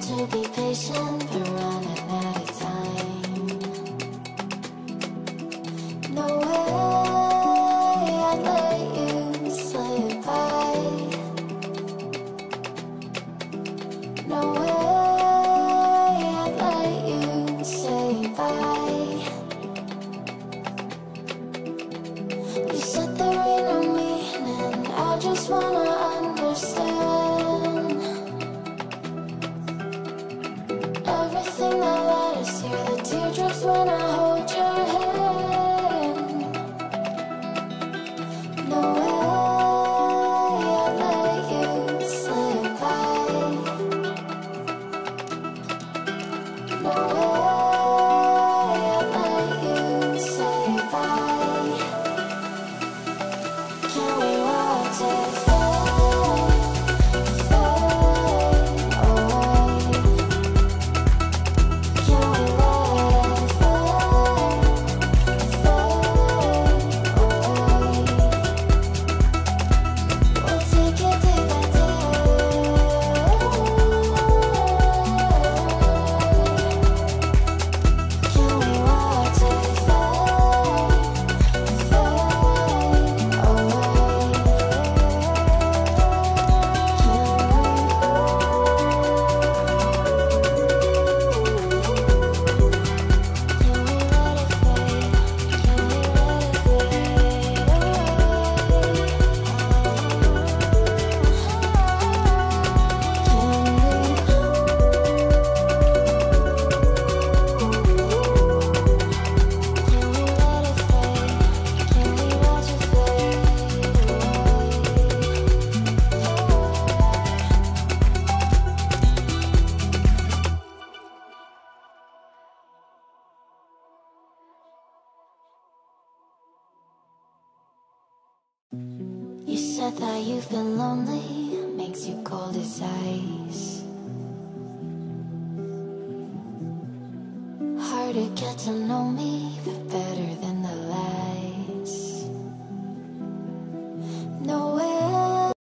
to be patient, but running out of time. No way I'd let you slip by. No way I'd let you say bye. You said there ain't no meaning, I just wanna understand. Everything that led us here, the teardrops when I hold your hand. No way I'd let you slip by. No way I'd let you say bye. Can we walk this? You said that you've been lonely, makes you cold as ice. Hard to get to know me, but better than